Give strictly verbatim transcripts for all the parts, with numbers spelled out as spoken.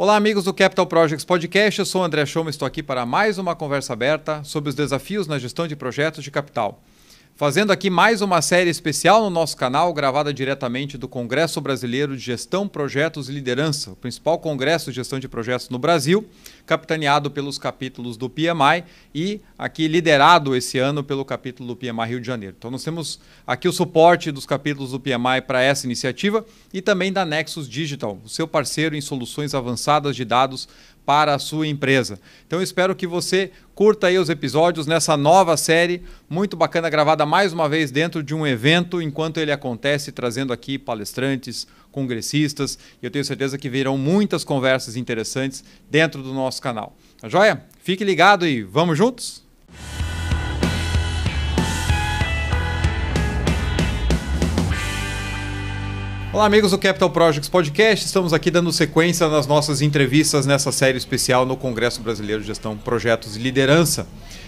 Olá, amigos do Capital Projects Podcast. Eu sou o André Choma e estou aqui para mais uma conversa aberta sobre os desafios na gestão de projetos de capital. Fazendo aqui mais uma série especial no nosso canal, gravada diretamente do Congresso Brasileiro de Gestão, Projetos e Liderança, o principal congresso de gestão de projetos no Brasil, capitaneado pelos capítulos do P M I e aqui liderado esse ano pelo capítulo do P M I Rio de Janeiro. Então nós temos aqui o suporte dos capítulos do P M I para essa iniciativa e também da Nexos Digital, o seu parceiro em soluções avançadas de dados para a sua empresa. Então eu espero que você curta aí os episódios nessa nova série, muito bacana, gravada mais uma vez dentro de um evento, enquanto ele acontece, trazendo aqui palestrantes, congressistas, e eu tenho certeza que virão muitas conversas interessantes dentro do nosso canal. Tá joia? Fique ligado e vamos juntos? Olá, amigos do Capital Projects Podcast, estamos aqui dando sequência nas nossas entrevistas nessa série especial no Congresso Brasileiro de Gestão, Projetos e Liderança.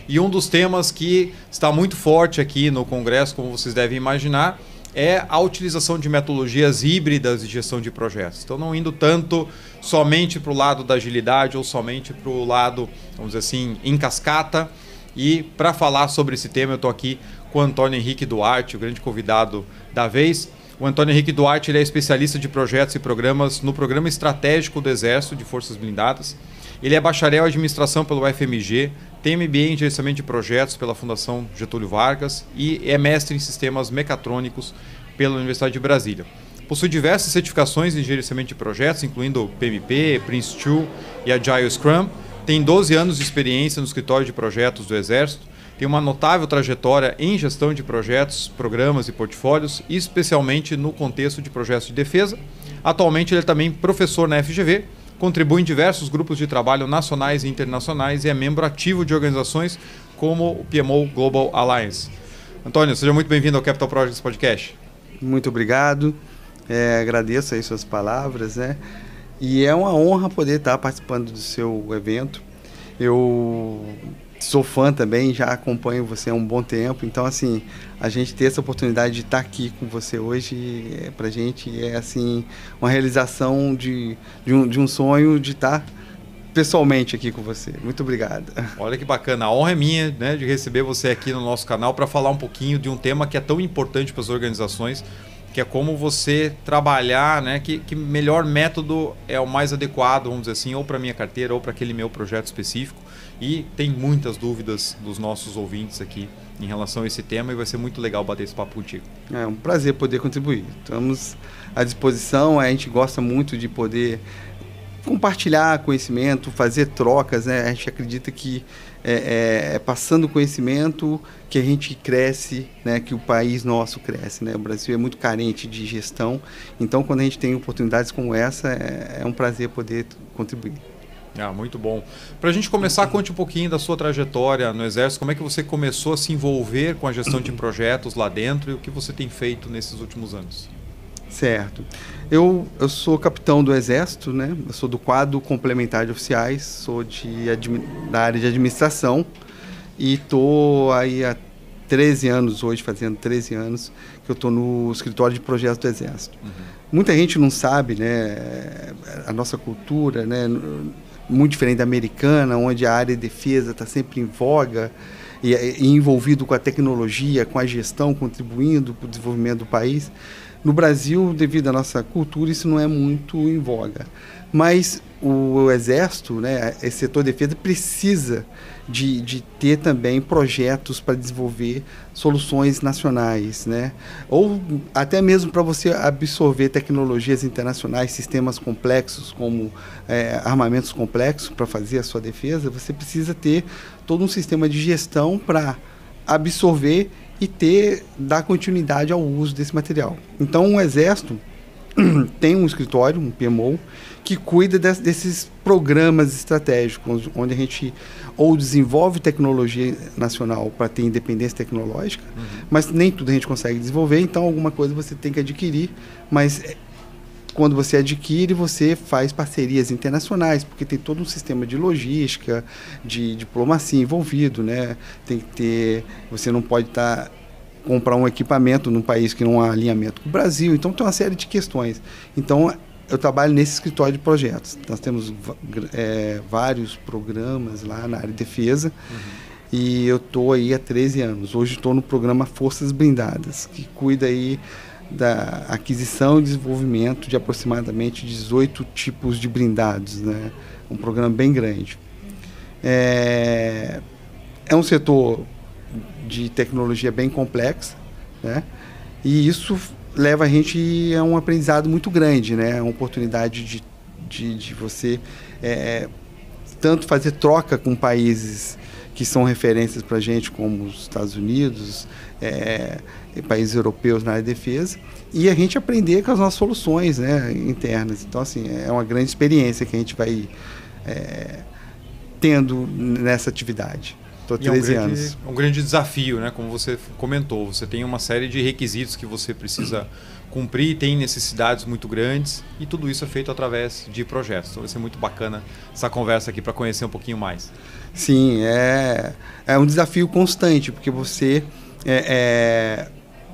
E um dos temas que está muito forte aqui no Congresso, como vocês devem imaginar, é a utilização de metodologias híbridas de gestão de projetos. Então, não indo tanto somente para o lado da agilidade ou somente para o lado, vamos dizer assim, em cascata. E para falar sobre esse tema, eu estou aqui com o Antônio Henrique Duarte, o grande convidado da vez. O Antônio Henrique Duarte ele é especialista de projetos e programas no Programa Estratégico do Exército de Forças Blindadas. Ele é bacharel em administração pelo U F M G, tem M B A em gerenciamento de projetos pela Fundação Getúlio Vargas e é mestre em sistemas mecatrônicos pela Universidade de Brasília. Possui diversas certificações em gerenciamento de projetos, incluindo P M P, Prince dois e Agile Scrum. Tem doze anos de experiência no escritório de projetos do Exército. Tem uma notável trajetória em gestão de projetos, programas e portfólios, especialmente no contexto de projetos de defesa. Atualmente ele é também professor na F G V, contribui em diversos grupos de trabalho nacionais e internacionais e é membro ativo de organizações como o P M O Global Alliance. Antônio, seja muito bem-vindo ao Capital Projects Podcast. Muito obrigado, é, agradeço aí suas palavras, né? E é uma honra poder estar participando do seu evento. Eu sou fã também, já acompanho você há um bom tempo, então assim, a gente ter essa oportunidade de estar aqui com você hoje, é, pra gente é assim, uma realização de, de, um, de um sonho de estar pessoalmente aqui com você. Muito obrigado. Olha que bacana, a honra é minha, né, de receber você aqui no nosso canal para falar um pouquinho de um tema que é tão importante para as organizações, que é como você trabalhar, né? Que, que melhor método é o mais adequado, vamos dizer assim, ou para a minha carteira ou para aquele meu projeto específico. E tem muitas dúvidas dos nossos ouvintes aqui em relação a esse tema e vai ser muito legal bater esse papo contigo. É um prazer poder contribuir. Estamos à disposição, a gente gosta muito de poder compartilhar conhecimento, fazer trocas, né? A gente acredita que é, é passando conhecimento que a gente cresce, né? Que o país nosso cresce, né? O Brasil é muito carente de gestão, então quando a gente tem oportunidades como essa, é, é um prazer poder contribuir. Ah, muito bom. Para a gente começar, conte um pouquinho da sua trajetória no Exército, como é que você começou a se envolver com a gestão de projetos lá dentro e o que você tem feito nesses últimos anos? Certo. Eu, eu sou capitão do Exército, né? Eu sou do quadro complementar de oficiais, sou de admi- da área de administração e estou aí há treze anos hoje, fazendo treze anos, que eu estou no escritório de projetos do Exército. Uhum. Muita gente não sabe, né? A nossa cultura, né? Muito diferente da americana, onde a área de defesa está sempre em voga e, e envolvido com a tecnologia, com a gestão, contribuindo para o desenvolvimento do país. No Brasil, devido à nossa cultura, isso não é muito em voga. Mas o Exército, né, esse setor de defesa, precisa de, de ter também projetos para desenvolver soluções nacionais, né? Ou até mesmo para você absorver tecnologias internacionais, sistemas complexos, como é, armamentos complexos para fazer a sua defesa, você precisa ter todo um sistema de gestão para absorver e ter, dar continuidade ao uso desse material. Então o Exército tem um escritório, um P M O, que cuida de, desses programas estratégicos, onde a gente ou desenvolve tecnologia nacional para ter independência tecnológica, uhum. Mas nem tudo a gente consegue desenvolver, então alguma coisa você tem que adquirir, mas quando você adquire, você faz parcerias internacionais, porque tem todo um sistema de logística, de diplomacia envolvido, né? Tem que ter, você não pode estar tá, comprar um equipamento num país que não há alinhamento com o Brasil, então tem uma série de questões. Então, eu trabalho nesse escritório de projetos. Nós temos é, vários programas lá na área de defesa. Uhum. E eu estou aí há treze anos. Hoje estou no programa Forças Blindadas, que cuida aí da aquisição e desenvolvimento de aproximadamente dezoito tipos de blindados, né? Um programa bem grande. É, é um setor de tecnologia bem complexo, né? E isso leva a gente a um aprendizado muito grande, né? Uma oportunidade de, de, de você é, tanto fazer troca com países que são referências para a gente, como os Estados Unidos, é, países europeus na área de defesa, e a gente aprender com as nossas soluções, né, internas. Então, assim, é uma grande experiência que a gente vai é, tendo nessa atividade. Estou há treze anos. É um grande desafio, né? Como você comentou, você tem uma série de requisitos que você precisa cumprir, tem necessidades muito grandes, e tudo isso é feito através de projetos. Então vai ser muito bacana essa conversa aqui para conhecer um pouquinho mais. Sim, é, é um desafio constante, porque você é, é,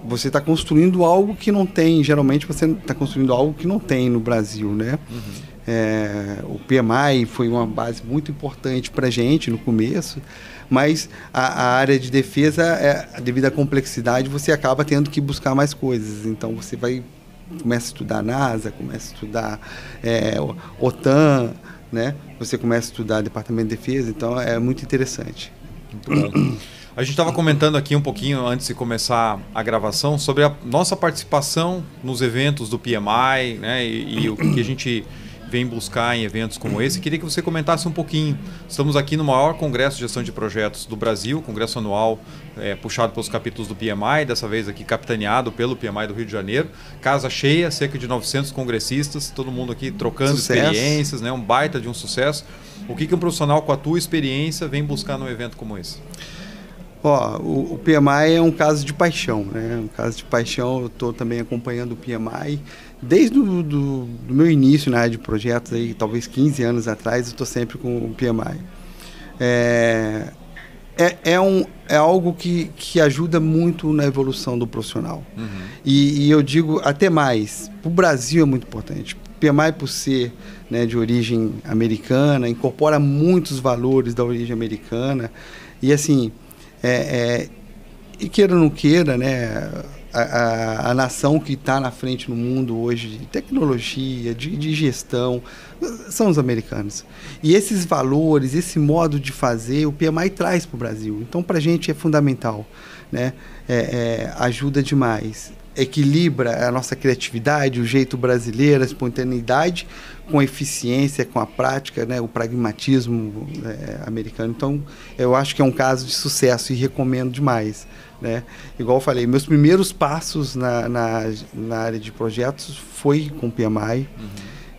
você está construindo algo que não tem, geralmente você está construindo algo que não tem no Brasil, né? Uhum. É, o P M I foi uma base muito importante para a gente no começo, mas a, a área de defesa, é, devido à complexidade, você acaba tendo que buscar mais coisas. Então você vai, começa a estudar NASA, começa a estudar é, OTAN, né? Você começa a estudar Departamento de Defesa, então é muito interessante. Muito bom. A gente estava comentando aqui um pouquinho, antes de começar a gravação, sobre a nossa participação nos eventos do P M I, né? e, e o que a gente vem buscar em eventos como esse. Queria que você comentasse um pouquinho. Estamos aqui no maior Congresso de Gestão de Projetos do Brasil, Congresso Anual é, puxado pelos capítulos do P M I, dessa vez aqui capitaneado pelo P M I do Rio de Janeiro. Casa cheia, cerca de novecentos congressistas, todo mundo aqui trocando sucesso. Experiências, né? Um baita de um sucesso. O que, que um profissional com a tua experiência vem buscar num evento como esse? Ó, o, o P M I é um caso de paixão, né? Um caso de paixão. Eu estou também acompanhando o P M I. Desde o do, do meu início na área de projetos, aí, talvez quinze anos atrás, eu estou sempre com o P M I. É, é, é, um, é algo que, que ajuda muito na evolução do profissional. Uhum. E, e eu digo até mais, para o Brasil é muito importante. O P M I, por ser, né, de origem americana, incorpora muitos valores da origem americana. E assim, é, é, e queira ou não queira, né? A, a, a nação que está na frente no mundo hoje de tecnologia, de, de gestão, são os americanos. E esses valores, esse modo de fazer, o P M I traz para o Brasil. Então, para a gente é fundamental, né? É, é, ajuda demais. Equilibra a nossa criatividade, o jeito brasileiro, a espontaneidade, com a eficiência, com a prática, né? O pragmatismo é, americano. Então, eu acho que é um caso de sucesso e recomendo demais. Né? Igual eu falei, meus primeiros passos na, na, na área de projetos foi com o P M I. Uhum.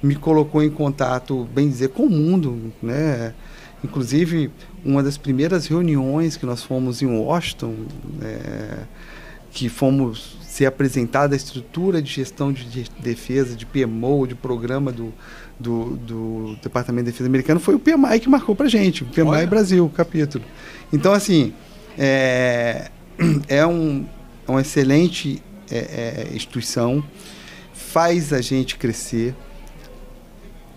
Me colocou em contato, bem dizer, com o mundo, né? Inclusive, uma das primeiras reuniões que nós fomos em Washington, é, que fomos ser apresentada a estrutura de gestão de defesa, de P M O, de programa do, do, do Departamento de Defesa americano, foi o P M I que marcou pra gente, o P M I Olha. Brasil, capítulo. Então, assim, é... É um, uma excelente é, é, instituição, faz a gente crescer.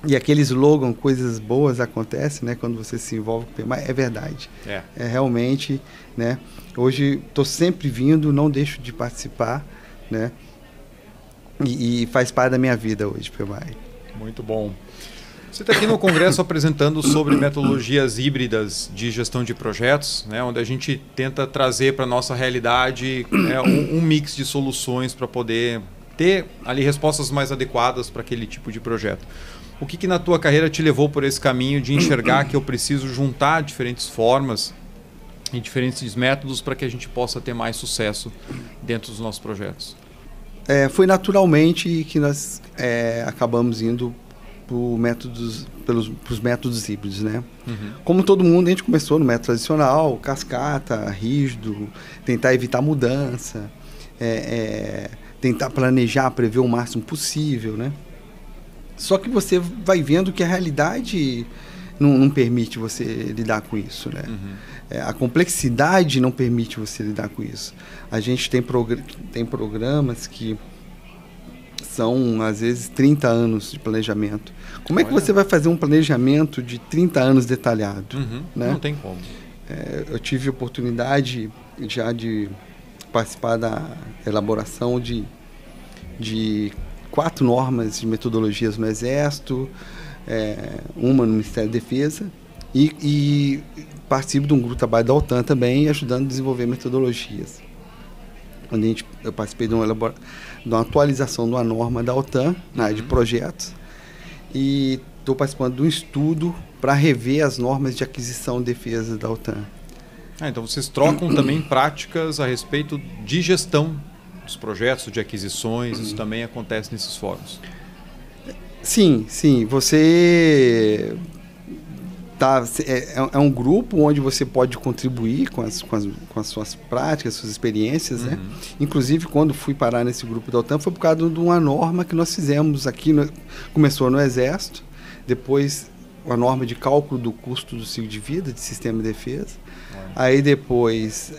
E aquele slogan, coisas boas acontecem, né? Quando você se envolve com o P M I, é verdade. É, é realmente, né? Hoje estou sempre vindo, não deixo de participar, né? E, e faz parte da minha vida hoje, P M I. Muito bom. Você está aqui no Congresso apresentando sobre metodologias híbridas de gestão de projetos, né, onde a gente tenta trazer para a nossa realidade, né, um, um mix de soluções para poder ter ali respostas mais adequadas para aquele tipo de projeto. O que, que na tua carreira te levou por esse caminho de enxergar que eu preciso juntar diferentes formas e diferentes métodos para que a gente possa ter mais sucesso dentro dos nossos projetos? É, foi naturalmente que nós é, acabamos indo métodos, pelos os métodos híbridos, né? Uhum. Como todo mundo, a gente começou no método tradicional, cascata, rígido, tentar evitar mudança, é, é, tentar planejar, prever o máximo possível, né? Só que você vai vendo que a realidade não, não permite você lidar com isso, né? Uhum. É, a complexidade não permite você lidar com isso. A gente tem, progr- tem programas que são, às vezes, trinta anos de planejamento. Como é que você vai fazer um planejamento de trinta anos detalhado? Uhum, né? Não tem como. É, eu tive oportunidade já de participar da elaboração de, de quatro normas de metodologias no Exército, é, uma no Ministério da Defesa, e, e participo de um grupo de trabalho da OTAN também, ajudando a desenvolver metodologias. Onde a gente, eu participei de uma, elabora, de uma atualização de uma norma da OTAN, na área de projetos, e estou participando de um estudo para rever as normas de aquisição e defesa da OTAN. Ah, então vocês trocam também práticas a respeito de gestão dos projetos, de aquisições, isso também acontece nesses fóruns? Sim, sim. Você tá, é, é um grupo onde você pode contribuir com as, com as, com as suas práticas, suas experiências, uhum. né? Inclusive, quando fui parar nesse grupo da OTAN, foi por causa de uma norma que nós fizemos aqui, no, começou no Exército, depois a norma de cálculo do custo do ciclo de vida de sistema de defesa. Uhum. Aí depois,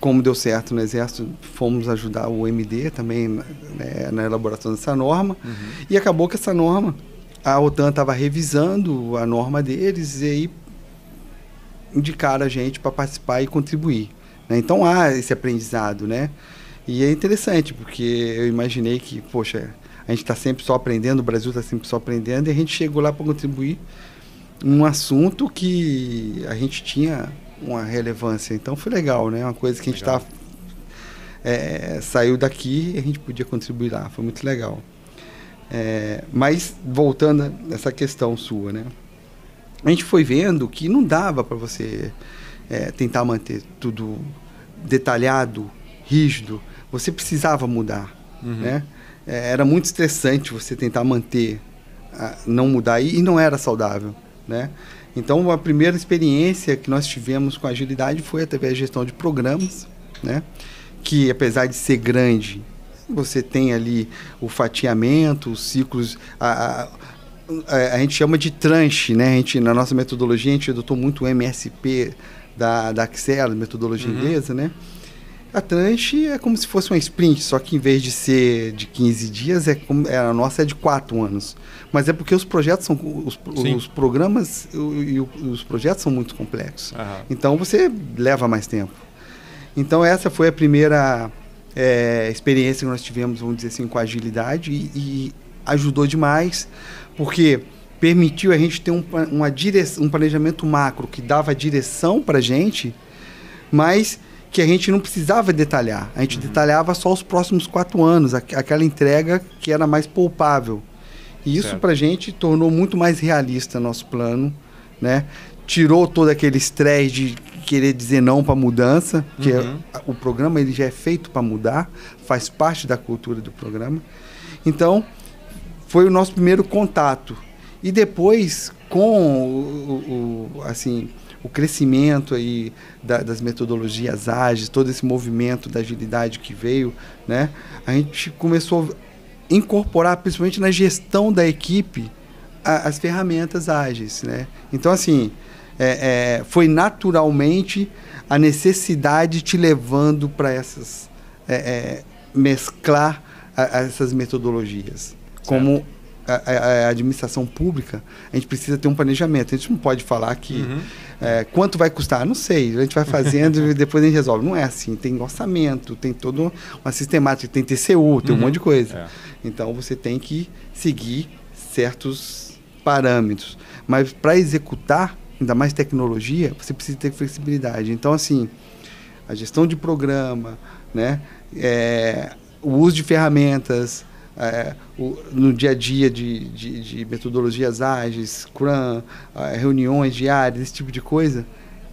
como deu certo no Exército, fomos ajudar o M D também, né, na elaboração dessa norma, uhum. e acabou que essa norma, a OTAN estava revisando a norma deles e aí indicaram a gente para participar e contribuir, né? Então há esse aprendizado, né? E é interessante, porque eu imaginei que, poxa, a gente está sempre só aprendendo, o Brasil está sempre só aprendendo, e a gente chegou lá para contribuir num assunto que a gente tinha uma relevância. Então foi legal, né? Uma coisa que a gente tá, é, saiu daqui e a gente podia contribuir lá. Foi muito legal. É, mas voltando a essa questão sua, né? A gente foi vendo que não dava para você é, tentar manter tudo detalhado, rígido. Você precisava mudar, uhum. né? É, era muito estressante você tentar manter, a, não mudar, e, e não era saudável, né? Então, a primeira experiência que nós tivemos com agilidade foi através da gestão de programas, né? Que, apesar de ser grande, você tem ali o fatiamento, os ciclos... A, a, a gente chama de tranche, né? A gente, na nossa metodologia, a gente adotou muito o M S P da, da Excel, metodologia uhum. inglesa, né? A tranche é como se fosse uma sprint, só que em vez de ser de quinze dias, é como, é, a nossa é de quatro anos. Mas é porque os projetos são... Os, os programas e os projetos são muito complexos. Aham. Então, você leva mais tempo. Então, essa foi a primeira é, experiência que nós tivemos, vamos dizer assim, com a agilidade. E, e ajudou demais, porque permitiu a gente ter um, uma dire, um planejamento macro que dava direção para a gente, mas... que a gente não precisava detalhar, a gente uhum. detalhava só os próximos quatro anos, aqu- aquela entrega que era mais palpável. E isso para a gente tornou muito mais realista nosso plano, né? Tirou todo aquele estresse de querer dizer não para mudança, uhum. que é, a, o programa ele já é feito para mudar, faz parte da cultura do programa. Então, foi o nosso primeiro contato. E depois, com o, o, o assim... o crescimento aí da, das metodologias ágeis, todo esse movimento da agilidade que veio, né? A gente começou a incorporar, principalmente na gestão da equipe, a, as ferramentas ágeis, né? Então, assim, é, é, foi naturalmente a necessidade te levando para essas... É, é, mesclar a, a essas metodologias. Certo. Como... A, a, a administração pública, a gente precisa ter um planejamento. A gente não pode falar que uhum. é, quanto vai custar, não sei, a gente vai fazendo e depois a gente resolve. Não é assim, tem orçamento, tem toda uma sistemática, tem T C U, tem uhum. um monte de coisa. É. Então você tem que seguir certos parâmetros. Mas para executar, ainda mais tecnologia, você precisa ter flexibilidade. Então, assim, a gestão de programa, né, é, o uso de ferramentas. É, o, no dia a dia de, de, de metodologias ágeis, Scrum, reuniões diárias, esse tipo de coisa,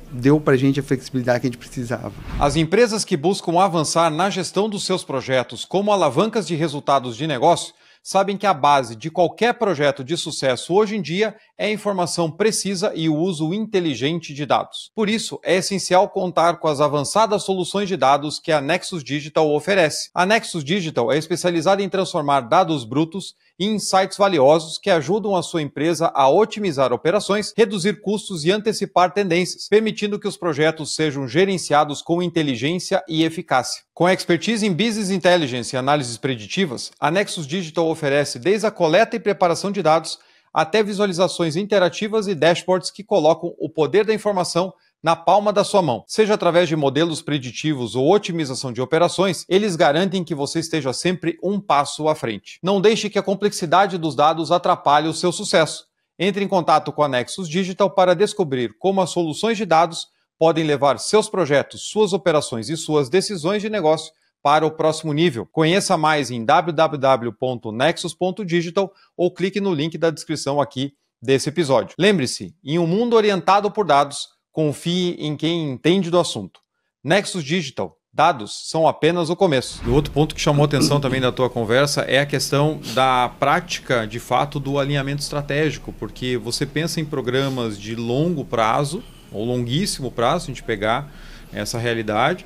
deu para a gente a flexibilidade que a gente precisava. As empresas que buscam avançar na gestão dos seus projetos como alavancas de resultados de negócio sabem que a base de qualquer projeto de sucesso hoje em dia é a informação precisa e o uso inteligente de dados. Por isso, é essencial contar com as avançadas soluções de dados que a Nexos Digital oferece. A Nexos Digital é especializada em transformar dados brutos e insights valiosos que ajudam a sua empresa a otimizar operações, reduzir custos e antecipar tendências, permitindo que os projetos sejam gerenciados com inteligência e eficácia. Com a expertise em Business Intelligence e análises preditivas, a Nexos Digital oferece desde a coleta e preparação de dados até visualizações interativas e dashboards que colocam o poder da informação na palma da sua mão. Seja através de modelos preditivos ou otimização de operações, eles garantem que você esteja sempre um passo à frente. Não deixe que a complexidade dos dados atrapalhe o seu sucesso. Entre em contato com a Nexos Digital para descobrir como as soluções de dados podem levar seus projetos, suas operações e suas decisões de negócio para o próximo nível. Conheça mais em w w w ponto nexos ponto digital ou clique no link da descrição aqui desse episódio. Lembre-se, em um mundo orientado por dados, confie em quem entende do assunto. Nexos Digital, dados são apenas o começo. E outro ponto que chamou a atenção também da tua conversa é a questão da prática, de fato, do alinhamento estratégico, porque você pensa em programas de longo prazo, ou longuíssimo prazo, se a gente pegar essa realidade,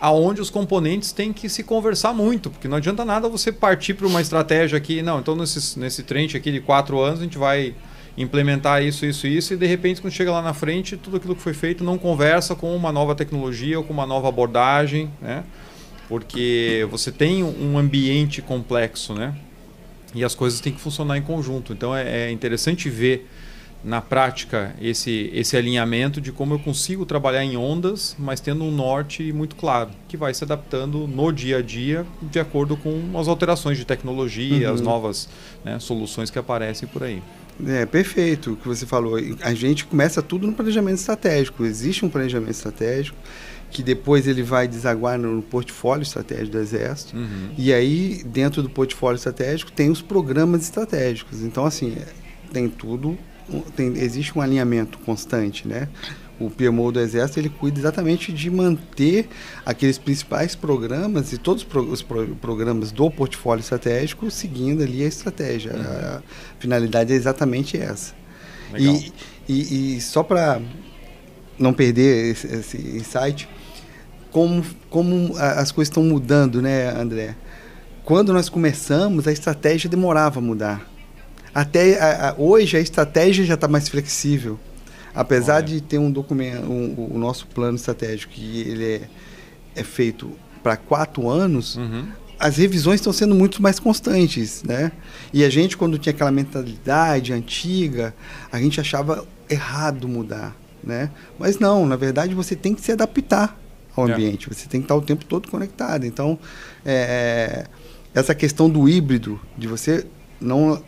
aonde os componentes têm que se conversar muito, porque não adianta nada você partir para uma estratégia aqui, não, então nesse, nesse trench aqui de quatro anos a gente vai implementar isso, isso, isso, e de repente quando chega lá na frente, tudo aquilo que foi feito não conversa com uma nova tecnologia ou com uma nova abordagem, né? Porque você tem um ambiente complexo, né? E as coisas têm que funcionar em conjunto. Então é, é interessante ver na prática esse, esse alinhamento de como eu consigo trabalhar em ondas, mas tendo um norte muito claro, que vai se adaptando no dia a dia de acordo com as alterações de tecnologia, uhum. as novas, né, soluções que aparecem por aí. É, perfeito o que você falou. A gente começa tudo no planejamento estratégico. Existe um planejamento estratégico que depois ele vai desaguar no portfólio estratégico do Exército. Uhum. E aí, dentro do portfólio estratégico, tem os programas estratégicos. Então, assim, tem tudo, tem, existe um alinhamento constante, né? O P M O do Exército, ele cuida exatamente de manter aqueles principais programas e todos os, pro, os pro, programas do portfólio estratégico seguindo ali a estratégia. Uhum. A finalidade é exatamente essa. Legal. E, e, e só para não perder esse, esse insight, como, como as coisas estão mudando, né, André? Quando nós começamos, a estratégia demorava a mudar. Até a, a, hoje, a estratégia já está mais flexível. Apesar Olha. de ter um documento, um, o nosso plano estratégico, que ele é, é feito para quatro anos, uhum. as revisões estão sendo muito mais constantes, né? E a gente, quando tinha aquela mentalidade antiga, a gente achava errado mudar, né? Mas não, na verdade, você tem que se adaptar ao ambiente, é. você tem que estar o tempo todo conectado. Então, é, essa questão do híbrido, de você não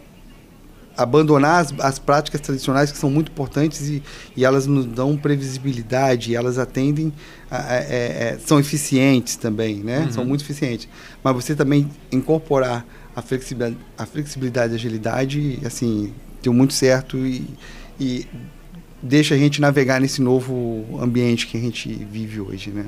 abandonar as, as práticas tradicionais que são muito importantes e, e elas nos dão previsibilidade, elas atendem, a, a, a, são eficientes também, né? Uhum. São muito eficientes. Mas você também incorporar a flexibilidade, a flexibilidade e agilidade, assim, deu muito certo e, e deixa a gente navegar nesse novo ambiente que a gente vive hoje, né?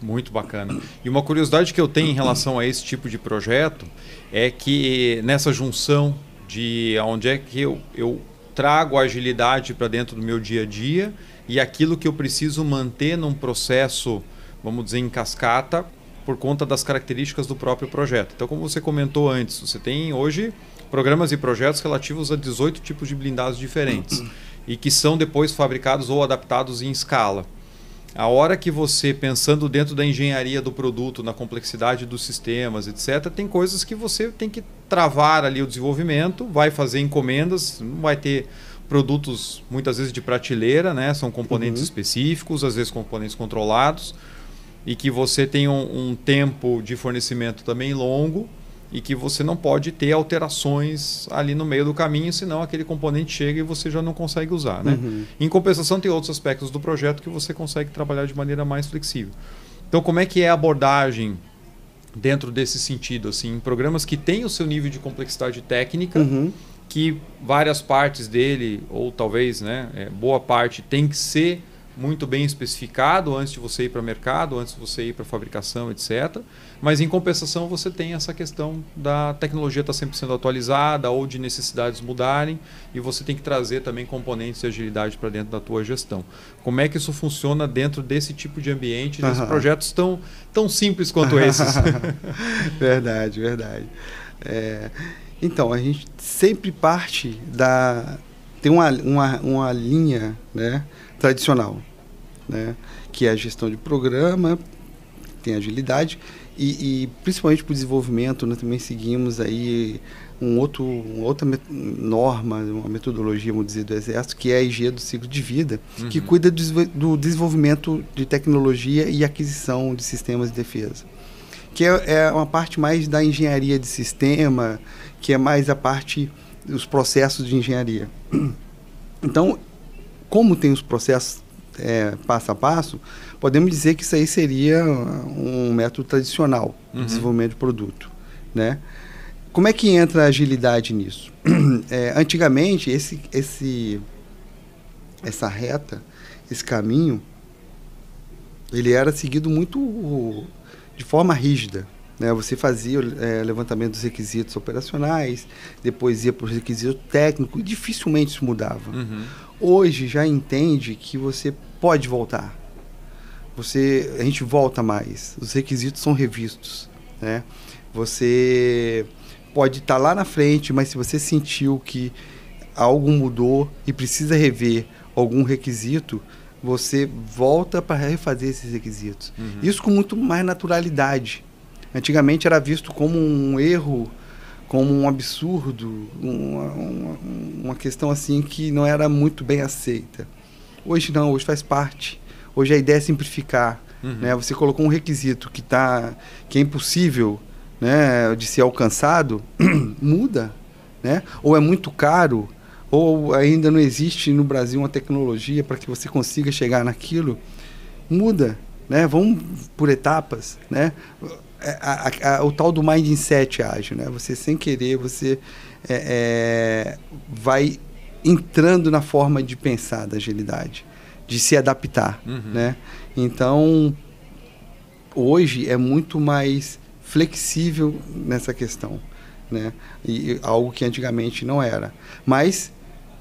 Muito bacana. E uma curiosidade que eu tenho em relação a esse tipo de projeto é que nessa junção de onde é que eu, eu trago a agilidade para dentro do meu dia a dia e aquilo que eu preciso manter num processo, vamos dizer, em cascata, por conta das características do próprio projeto. Então, como você comentou antes, você tem hoje programas e projetos relativos a dezoito tipos de blindados diferentes e que são depois fabricados ou adaptados em escala. A hora que você, pensando dentro da engenharia do produto, na complexidade dos sistemas, etcétera, tem coisas que você tem que travar ali o desenvolvimento, vai fazer encomendas, não vai ter produtos muitas vezes de prateleira, né? São componentes uhum. específicos, às vezes componentes controlados, e que você tem um, um tempo de fornecimento também longo e que você não pode ter alterações ali no meio do caminho, senão aquele componente chega e você já não consegue usar, né? Uhum. Em compensação, tem outros aspectos do projeto que você consegue trabalhar de maneira mais flexível. Então, como é que é a abordagem dentro desse sentido? Assim, em programas que têm o seu nível de complexidade técnica, uhum. que várias partes dele, ou talvez, né, é, boa parte, tem que ser muito bem especificado antes de você ir para o mercado, antes de você ir para a fabricação, etcétera. Mas, em compensação, você tem essa questão da tecnologia estar sempre sendo atualizada ou de necessidades mudarem e você tem que trazer também componentes de agilidade para dentro da tua gestão. Como é que isso funciona dentro desse tipo de ambiente, desses uhum. projetos tão, tão simples quanto esses? Verdade, verdade. É, Então, a gente sempre parte da... Tem uma, uma, uma linha, né, tradicional, né, que é a gestão de programa, tem agilidade e, e principalmente para o desenvolvimento, nós também seguimos aí um outro, uma outra norma, uma metodologia, vamos dizer, do Exército, que é a I G do ciclo de vida, uhum. que cuida do, do desenvolvimento de tecnologia e aquisição de sistemas de defesa. Que é, é uma parte mais da engenharia de sistema, que é mais a parte... os processos de engenharia. Então, como tem os processos é, passo a passo, podemos dizer que isso aí seria um método tradicional de desenvolvimento de produto, né? Como é que entra a agilidade nisso? É, antigamente, esse, esse, essa reta, esse caminho, ele era seguido muito de forma rígida. Você fazia é, levantamento dos requisitos operacionais, depois ia para os requisitos técnicos, e dificilmente isso mudava. Uhum. Hoje já entende que você pode voltar. Você, a gente volta mais. Os requisitos são revistos, né? Você pode estar lá na frente, mas se você sentiu que algo mudou e precisa rever algum requisito, você volta para refazer esses requisitos. Uhum. Isso com muito mais naturalidade. Antigamente era visto como um erro, como um absurdo, uma, uma, uma questão assim que não era muito bem aceita. Hoje não, hoje faz parte. Hoje a ideia é simplificar. Uhum. Né? Você colocou um requisito que, tá, que é impossível, né, de ser alcançado, muda, né? Ou é muito caro, ou ainda não existe no Brasil uma tecnologia para que você consiga chegar naquilo, muda, né? Vamos por etapas, né? A, a, a, o tal do mindset ágil, né? Você sem querer, você é, é, vai entrando na forma de pensar da agilidade, de se adaptar, uhum. né? Então, hoje é muito mais flexível nessa questão, né? E, e algo que antigamente não era. Mas,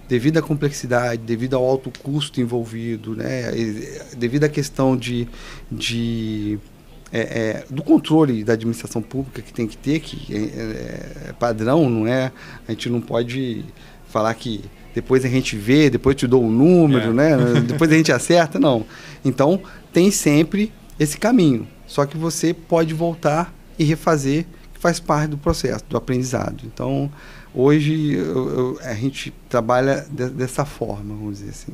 devido à complexidade, devido ao alto custo envolvido, né? E, devido à questão de... de É, é, do controle da administração pública que tem que ter, que é, é padrão, não é? A gente não pode falar que depois a gente vê, depois te dou o número, é. né? Depois a gente acerta, não. Então, tem sempre esse caminho, só que você pode voltar e refazer, que faz parte do processo, do aprendizado. Então, hoje eu, eu, a gente trabalha de, dessa forma, vamos dizer assim.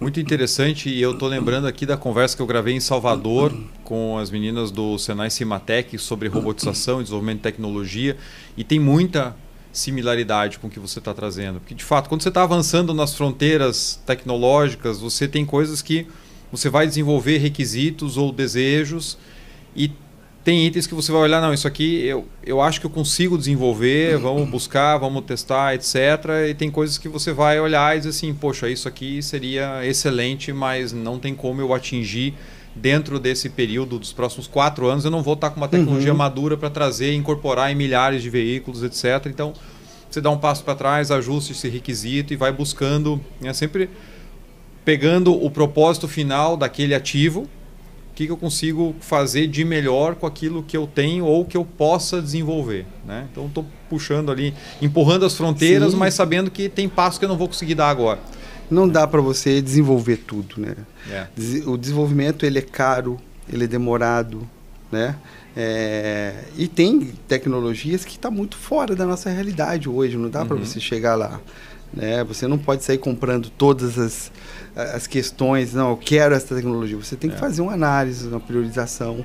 Muito interessante, e eu estou lembrando aqui da conversa que eu gravei em Salvador com as meninas do Senai Cimatec sobre robotização e desenvolvimento de tecnologia, e tem muita similaridade com o que você está trazendo. Porque, de fato, quando você está avançando nas fronteiras tecnológicas, você tem coisas que você vai desenvolver requisitos ou desejos, e tem itens que você vai olhar, não, isso aqui eu, eu acho que eu consigo desenvolver, vamos buscar, vamos testar, etcétera. E tem coisas que você vai olhar e dizer assim, poxa, isso aqui seria excelente, mas não tem como eu atingir dentro desse período dos próximos quatro anos, eu não vou estar com uma tecnologia uhum. madura para trazer, incorporar em milhares de veículos, etcétera. Então, você dá um passo para trás, ajusta esse requisito e vai buscando, né, sempre pegando o propósito final daquele ativo, o que, que eu consigo fazer de melhor com aquilo que eu tenho ou que eu possa desenvolver, né? Então, estou puxando ali, empurrando as fronteiras, Sim. mas sabendo que tem passos que eu não vou conseguir dar agora. Não dá para você desenvolver tudo, né? É. O desenvolvimento, ele é caro, ele é demorado, né? É... E tem tecnologias que estão muito fora da nossa realidade hoje, não dá uhum. para você chegar lá. Né? Você não pode sair comprando todas as, as questões, não, eu quero essa tecnologia. Você tem que é. fazer uma análise, uma priorização,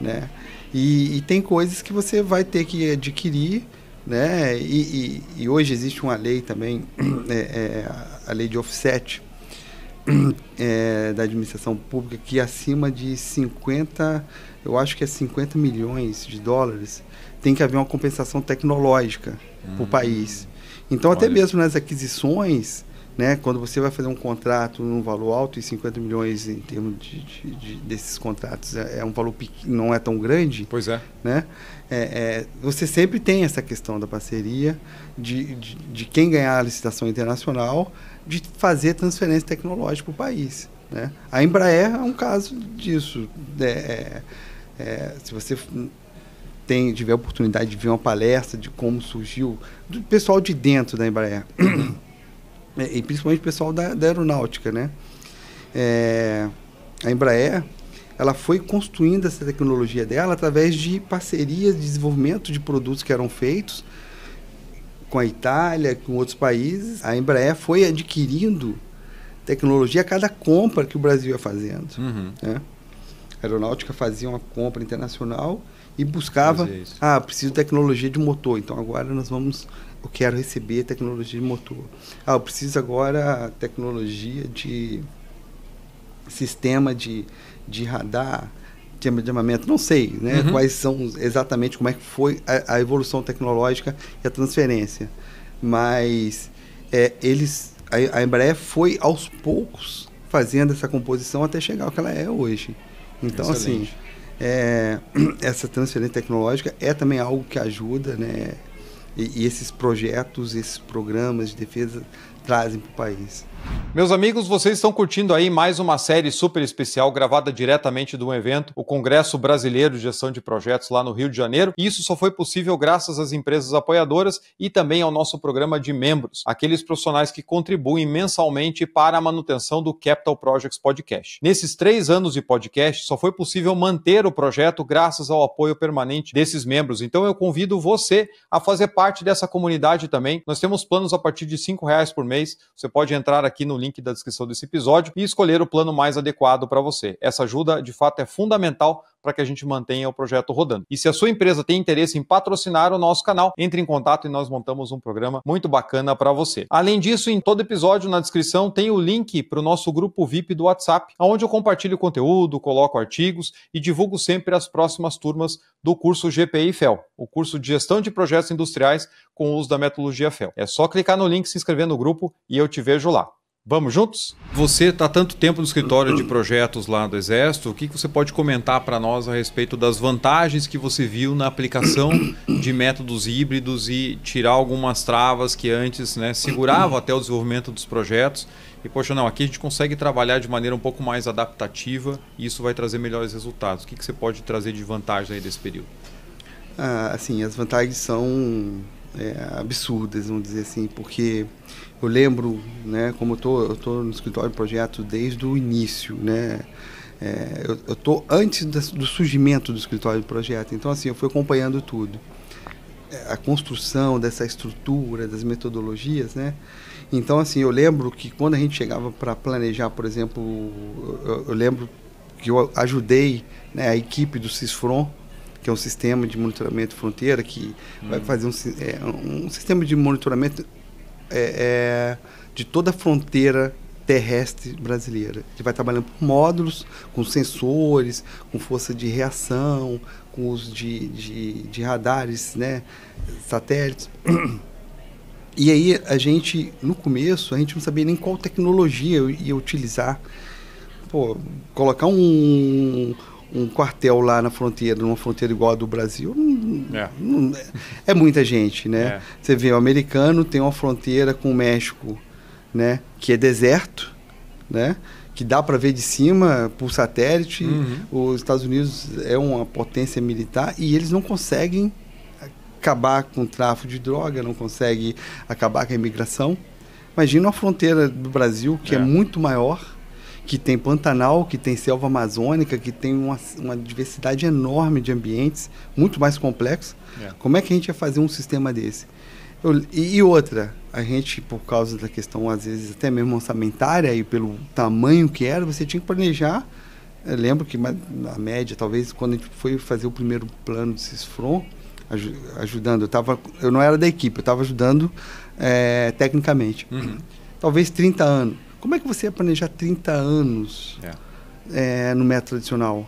né? E, e tem coisas que você vai ter que adquirir, né? E, e, e hoje existe uma lei também, é, é, a lei de offset é, da administração pública, que acima de cinquenta, eu acho que é cinquenta milhões de dólares, tem que haver uma compensação tecnológica hum. para o país. Então, Olha. até mesmo nas aquisições, né, quando você vai fazer um contrato num valor alto, e cinquenta milhões em termos de, de, de, desses contratos é, é um valor pequeno, não é tão grande. Pois é. Né? É, é, você sempre tem essa questão da parceria, de, de, de quem ganhar a licitação internacional, de fazer transferência tecnológica para o país. Né? A Embraer é um caso disso. É, é, se você... tem, tiver a oportunidade de ver uma palestra de como surgiu, do pessoal de dentro da Embraer, e principalmente o pessoal da, da aeronáutica, né? É, a Embraer, ela foi construindo essa tecnologia dela através de parcerias de desenvolvimento de produtos que eram feitos com a Itália, com outros países. A Embraer foi adquirindo tecnologia a cada compra que o Brasil ia fazendo. Uhum. Né? A aeronáutica fazia uma compra internacional e buscava, ah, preciso de tecnologia de motor, então agora nós vamos, eu quero receber tecnologia de motor. Ah, eu preciso agora tecnologia de sistema de, de radar, de armamento, não sei, né? Uhum. Quais são exatamente, como é que foi a, a evolução tecnológica e a transferência. Mas é, eles, a, a Embraer foi aos poucos fazendo essa composição até chegar ao que ela é hoje. Então, excelente. Assim, é, essa transferência tecnológica é também algo que ajuda, né? E, e esses projetos, esses programas de defesa trazem para o país. Meus amigos, vocês estão curtindo aí mais uma série super especial gravada diretamente de um evento, o Congresso Brasileiro de Gestão de Projetos lá no Rio de Janeiro. E isso só foi possível graças às empresas apoiadoras e também ao nosso programa de membros, aqueles profissionais que contribuem mensalmente para a manutenção do Capital Projects Podcast. Nesses três anos de podcast, só foi possível manter o projeto graças ao apoio permanente desses membros. Então eu convido você a fazer parte dessa comunidade também. Nós temos planos a partir de cinco reais por mês. Você pode entrar aqui no link da descrição desse episódio e escolher o plano mais adequado para você. Essa ajuda, de fato, é fundamental para que a gente mantenha o projeto rodando. E se a sua empresa tem interesse em patrocinar o nosso canal, entre em contato e nós montamos um programa muito bacana para você. Além disso, em todo episódio, na descrição, tem o link para o nosso grupo V I P do WhatsApp, onde eu compartilho conteúdo, coloco artigos e divulgo sempre as próximas turmas do curso G P I-F E L, o curso de Gestão de Projetos Industriais com o uso da metodologia F E L. É só clicar no link, se inscrever no grupo e eu te vejo lá. Vamos juntos? Você está há tanto tempo no escritório de projetos lá do Exército, o que você pode comentar para nós a respeito das vantagens que você viu na aplicação de métodos híbridos e tirar algumas travas que antes, né, seguravam até o desenvolvimento dos projetos? E, poxa, não, aqui a gente consegue trabalhar de maneira um pouco mais adaptativa e isso vai trazer melhores resultados. O que você pode trazer de vantagem aí desse período? Ah, assim, as vantagens são... É, absurdas, vamos dizer assim, porque eu lembro, né, como eu tô, eu tô no escritório de projeto desde o início, né, é, eu, eu tô antes do surgimento do escritório de projeto, então assim, eu fui acompanhando tudo, a construção dessa estrutura, das metodologias, né, então assim, eu lembro que quando a gente chegava para planejar, por exemplo, eu, eu lembro que eu ajudei, né, a equipe do CISFRON, que é um sistema de monitoramento fronteira, que hum. vai fazer um, é, um sistema de monitoramento é, é, de toda a fronteira terrestre brasileira. Ele vai trabalhando por módulos, com sensores, com força de reação, com uso de, de, de radares, né, satélites. E aí a gente, no começo, a gente não sabia nem qual tecnologia eu ia utilizar. Pô, colocar um... um quartel lá na fronteira, numa fronteira igual a do Brasil, não, é. Não, é muita gente, né? É. Você vê, o americano tem uma fronteira com o México, né? Que é deserto, né? Que dá para ver de cima por satélite. Uhum. Os Estados Unidos é uma potência militar e eles não conseguem acabar com o tráfico de droga, não conseguem acabar com a imigração. Imagina uma fronteira do Brasil que é, é muito maior, que tem Pantanal, que tem selva amazônica, que tem uma, uma diversidade enorme de ambientes, muito mais complexo. É. Como é que a gente ia fazer um sistema desse? Eu, e, e outra, a gente, por causa da questão, às vezes, até mesmo orçamentária, e pelo tamanho que era, você tinha que planejar. Eu lembro que, na média, talvez, quando a gente foi fazer o primeiro plano do CISFRON, aj- ajudando, eu, tava, eu não era da equipe, eu estava ajudando é, tecnicamente. Uhum. Talvez trinta anos. Como é que você ia planejar trinta anos é. É, no método tradicional?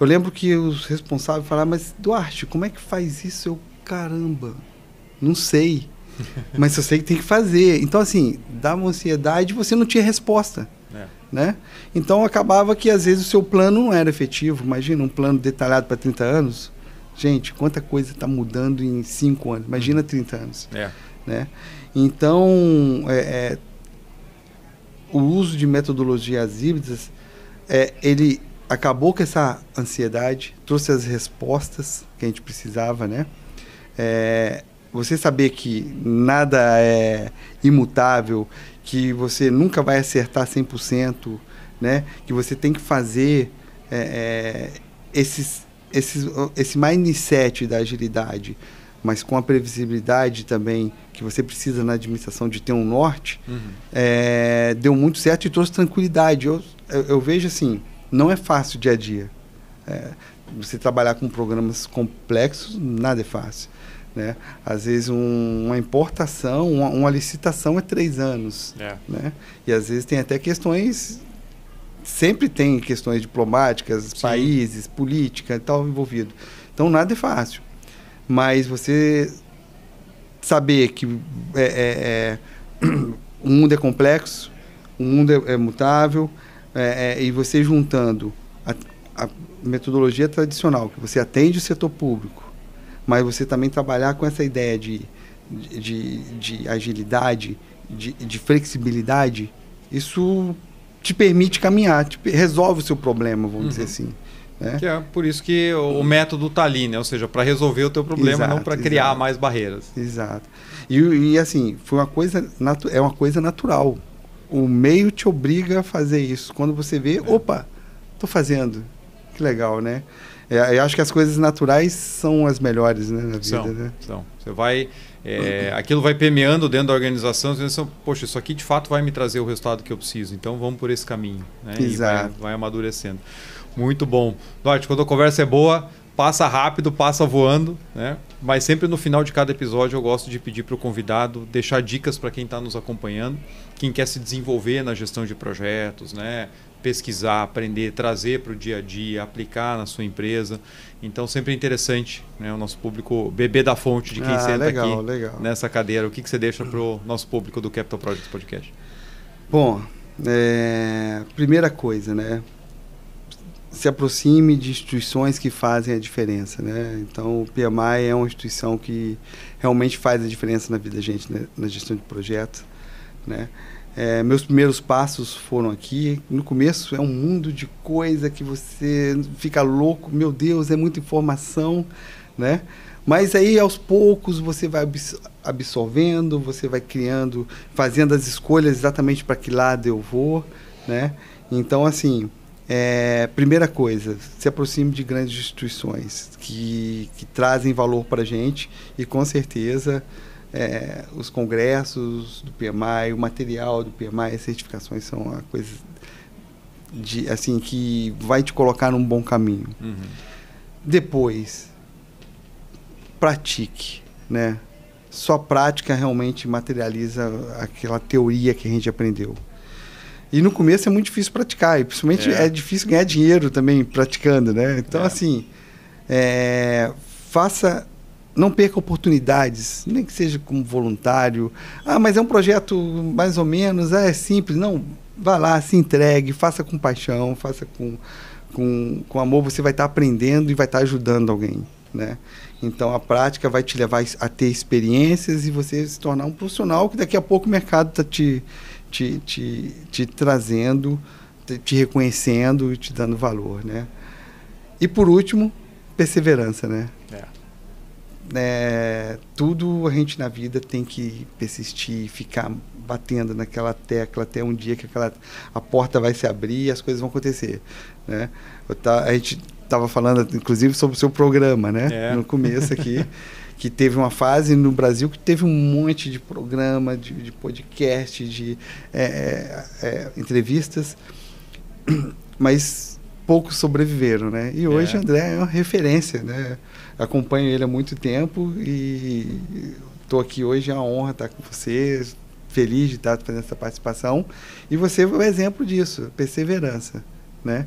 Eu lembro que os responsáveis falaram, mas Duarte, como é que faz isso? Eu, caramba, não sei. Mas eu sei que tem que fazer. Então, assim, dava uma ansiedade e você não tinha resposta. É. Né? Então, acabava que, às vezes, o seu plano não era efetivo. Imagina, um plano detalhado para trinta anos. Gente, quanta coisa está mudando em cinco anos. Imagina trinta anos. É. Né? Então, é... é o uso de metodologias híbridas, é, ele acabou com essa ansiedade, trouxe as respostas que a gente precisava, né? É, você saber que nada é imutável, que você nunca vai acertar cem por cento, né? Que você tem que fazer é, é, esses, esses, esse mindset da agilidade, mas com a previsibilidade também que você precisa na administração de ter um norte, uhum. é, deu muito certo e trouxe tranquilidade. Eu, eu, eu vejo assim, não é fácil dia a dia. É, você trabalhar com programas complexos, nada é fácil. Né? Às vezes um, uma importação, uma, uma licitação é três anos. É. Né? E às vezes tem até questões... Sempre tem questões diplomáticas, Sim. países, política e tal envolvido. Então, nada é fácil. Mas você saber que é, é, é, o mundo é complexo, o mundo é, é mutável, é, é, e você juntando a, a metodologia tradicional, que você atende o setor público, mas você também trabalhar com essa ideia de, de, de agilidade, de, de flexibilidade, isso te permite caminhar, te, resolve o seu problema, vamos uhum. dizer assim. Né? Que é por isso que o método está ali, né? Ou seja, para resolver o teu problema, exato, não para criar exato. mais barreiras. Exato. E, e assim, foi uma coisa natu- é uma coisa natural. O meio te obriga a fazer isso. Quando você vê, é. opa, estou fazendo. Que legal, né? É, eu acho que as coisas naturais são as melhores, né, na vida. São, né? são. Você vai, é, aquilo vai permeando dentro da organização, você pensa, poxa, isso aqui de fato vai me trazer o resultado que eu preciso, então vamos por esse caminho. Né? Exato. E vai, vai amadurecendo. Muito bom. Duarte, quando a conversa é boa, passa rápido, passa voando, né? Mas sempre no final de cada episódio eu gosto de pedir para o convidado deixar dicas para quem está nos acompanhando, quem quer se desenvolver na gestão de projetos, né? Pesquisar, aprender, trazer para o dia a dia, aplicar na sua empresa. Então, sempre é interessante, né? O nosso público beber da fonte de quem ah, senta legal, aqui legal. nessa cadeira. O que, que você deixa para o nosso público do Capital Projects Podcast? Bom, é... primeira coisa, né? Se aproxime de instituições que fazem a diferença, né? Então, o P M I é uma instituição que realmente faz a diferença na vida da gente, né? Na gestão de projetos, né? É, meus primeiros passos foram aqui. No começo é um mundo de coisa que você fica louco, meu Deus, é muita informação, né? Mas aí aos poucos você vai absorvendo, você vai criando, fazendo as escolhas exatamente para que lado eu vou, né? Então, assim, é, primeira coisa, se aproxime de grandes instituições que, que trazem valor para a gente e com certeza... É, os congressos do P M I, o material do P M I, as certificações são uma coisa de, assim, que vai te colocar num bom caminho. Uhum. Depois, pratique, né? Só prática realmente materializa aquela teoria que a gente aprendeu. E no começo é muito difícil praticar, e principalmente é, é difícil ganhar dinheiro também praticando, né? Então, é. assim, é, faça... Não perca oportunidades, nem que seja como voluntário. Ah, mas é um projeto mais ou menos, ah, é simples. Não, vá lá, se entregue, faça com paixão, faça com, com, com amor. Você vai estar aprendendo e vai estar ajudando alguém, né? Então, a prática vai te levar a ter experiências e você se tornar um profissional que daqui a pouco o mercado está te, te, te, te trazendo, te, te reconhecendo e te dando valor, né? E, por último, perseverança, né? É. É, tudo a gente na vida tem que persistir, ficar batendo naquela tecla até um dia que aquela, a porta vai se abrir e as coisas vão acontecer, né? Eu tá, a gente estava falando inclusive sobre o seu programa, né? É. No começo aqui, que teve uma fase no Brasil que teve um monte de programa, de, de podcast, de é, é, entrevistas, mas poucos sobreviveram, né? E hoje o é. André é uma referência, né? Acompanho ele há muito tempo e estou aqui hoje, é uma honra estar com você, feliz de estar fazendo essa participação. E você é um exemplo disso, perseverança, né?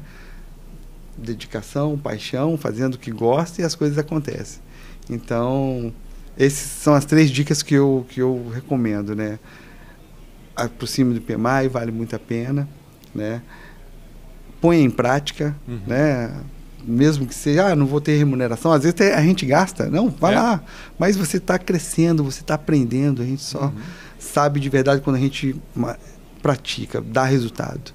Dedicação, paixão, fazendo o que gosta e as coisas acontecem. Então, essas são as três dicas que eu, que eu recomendo, né? Aproxime do P M I, vale muito a pena, né? Põe em prática, uhum. né? Mesmo que seja, ah, não vou ter remuneração, às vezes a gente gasta, não, vai é. lá, mas você está crescendo, você está aprendendo, a gente só uhum. sabe de verdade quando a gente pratica, dá resultado.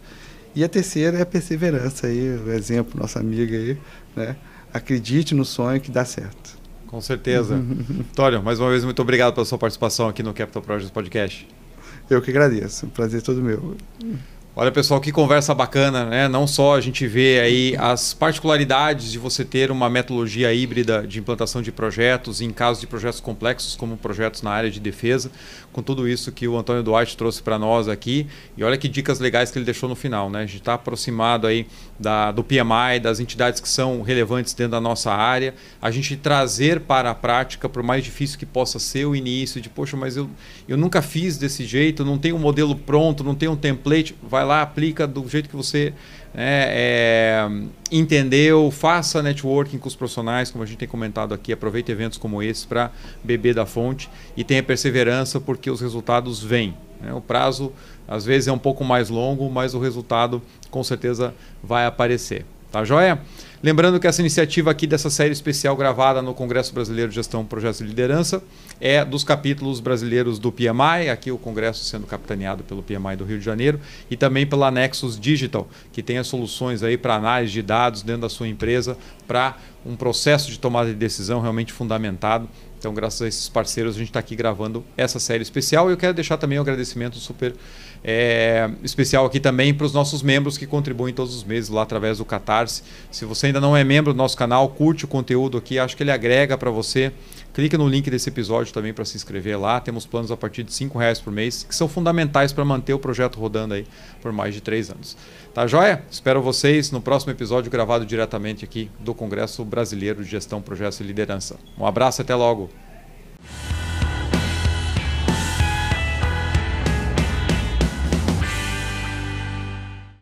E a terceira é a perseverança, aí, o exemplo, nossa amiga aí, né? Acredite no sonho que dá certo. Com certeza. Antônio, mais uma vez, muito obrigado pela sua participação aqui no Capital Projects Podcast. Eu que agradeço, um prazer todo meu. Olha, pessoal, que conversa bacana, né? Não só a gente vê aí as particularidades de você ter uma metodologia híbrida de implantação de projetos, em casos de projetos complexos, como projetos na área de defesa, com tudo isso que o Antônio Duarte trouxe para nós aqui. E olha que dicas legais que ele deixou no final, né? A gente está aproximado aí da, do P M I, das entidades que são relevantes dentro da nossa área. A gente trazer para a prática, por mais difícil que possa ser o início, de poxa, mas eu, eu nunca fiz desse jeito, não tenho um modelo pronto, não tenho um template, vai lá, aplica do jeito que você né, é, entendeu, faça networking com os profissionais, como a gente tem comentado aqui, aproveita eventos como esse para beber da fonte e tenha perseverança, porque os resultados vêm. Né? O prazo, às vezes, é um pouco mais longo, mas o resultado, com certeza, vai aparecer. Tá joia? Lembrando que essa iniciativa aqui dessa série especial gravada no Congresso Brasileiro de Gestão, Projetos e Liderança é dos capítulos brasileiros do P M I, aqui o Congresso sendo capitaneado pelo P M I do Rio de Janeiro e também pela Nexos Digital, que tem as soluções aí para análise de dados dentro da sua empresa para um processo de tomada de decisão realmente fundamentado. Então, graças a esses parceiros, a gente está aqui gravando essa série especial. E eu quero deixar também um agradecimento super é, especial aqui também para os nossos membros que contribuem todos os meses lá através do Catarse. Se você ainda não é membro do nosso canal, curte o conteúdo aqui, acho que ele agrega para você. Clica no link desse episódio também para se inscrever lá. Temos planos a partir de cinco reais por mês, que são fundamentais para manter o projeto rodando aí por mais de três anos. Tá joia? Espero vocês no próximo episódio gravado diretamente aqui do Congresso Brasileiro de Gestão, Projetos e Liderança. Um abraço e até logo!